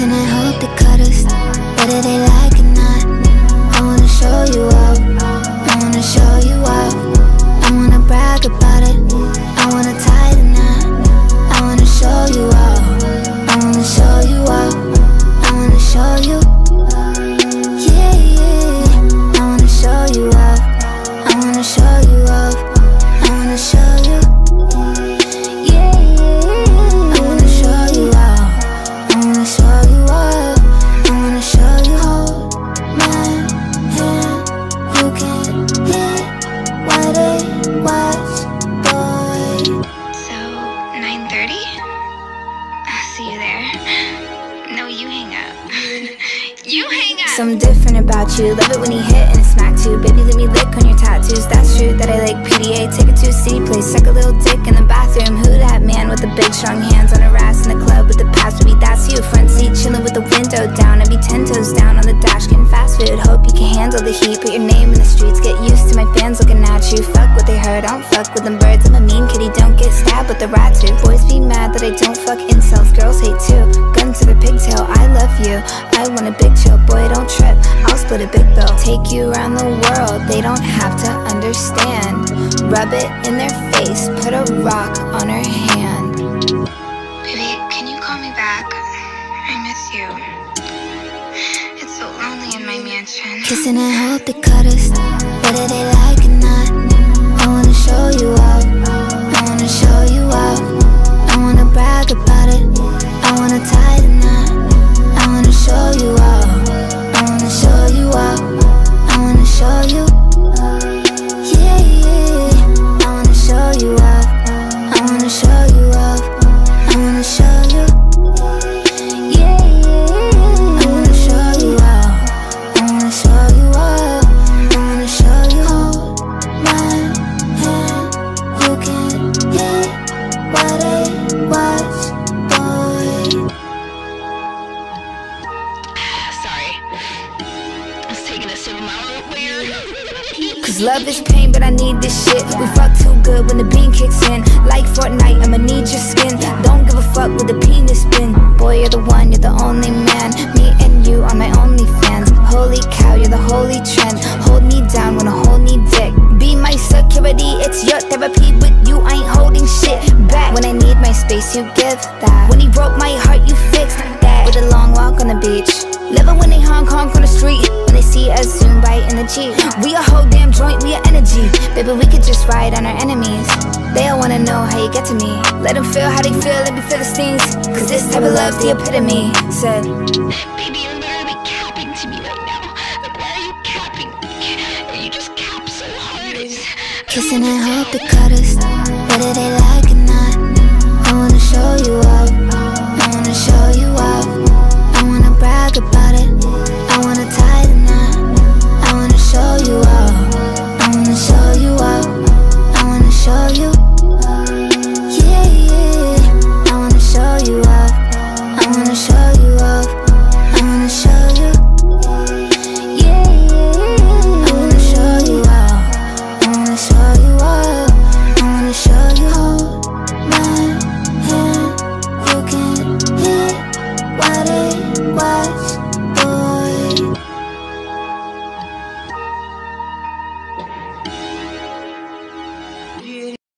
and I hope they cut us, whether they like or not. I wanna show you off, I wanna show you off, I wanna brag about it, I wanna tie the knot. I wanna show you off, I wanna show you off, I wanna show you. Yeah, yeah, I wanna show you off, I wanna show you off, I wanna show you. Something different about you, love it when he hit and it smacked you. Baby, let me lick on your tattoos. That's true that I like PDA, take it to a city place. Suck a little dick in the bathroom. Who that man with the big strong hands on her ass in the club with the past would be? That's you, front seat, chillin' with the window down. I'd be 10 toes down on the dash, getting fast food. Hope you can handle the heat, put your name in the streets. Get used to my fans looking at you. Fuck what they heard, I don't fuck with them birds. I'm a mean kitty, don't get stabbed with the rat too. Boys be mad that I don't fuck incels, girls hate too. Gun to the pigtail, I love you, I want a big chill, boy don't trip, I'll split a big bill. Take you around the world, they don't have to understand. Rub it in their face, put a rock on her hand. Baby, can you call me back? I miss you. It's so lonely in my mansion. Kissing and hope they cut us, whether they like or not. I wanna show you off, I wanna show you off, I wanna brag about it, I wanna tie the knot. I wanna show you off, I wanna show you off, I wanna show you. Yeah, yeah, I wanna show you off, I wanna show you off, I wanna show you. Yeah, yeah, I wanna show you off, I wanna show you off, I wanna show you. Hold my hand, you can hear what they watch, boy. Cause love is pain, but I need this shit. We fuck too good when the bean kicks in. Like Fortnite, I'ma need your skin. Don't give a fuck with the penis spin. Boy, you're the one, you're the only man. Me and you are my OnlyFans. Holy cow, you're the holy trend. Hold me down, wanna hold me dick. Be my security, it's your therapy. With you, I ain't holding shit back. When I need my space, you give that. When he broke my heart, you fixed that. With a long walk on the beach. Love it when they Hong Kong on the street. When they see us zoom by energy. We a whole damn joint, we a energy. Baby, we could just ride on our enemies. They all wanna know how you get to me. Let them feel how they feel, let me feel the stings. Cause this type of love's the epitome. Said, baby, you're literally capping to me right now. Like, why are you capping? You just cap so hard. Kissing and hope they cut us, whether they like or not. I wanna show you off, I wanna show you off, I wanna brag about it, I wanna tie the knot. I wanna show you off, I wanna show you off, I wanna show you. Yeah, yeah, I wanna show you off, I wanna show you off, I wanna show you. Yeah, yeah, I wanna show you off, I wanna show you off, I wanna show you. Hold my hand, you can hear what it. Watch.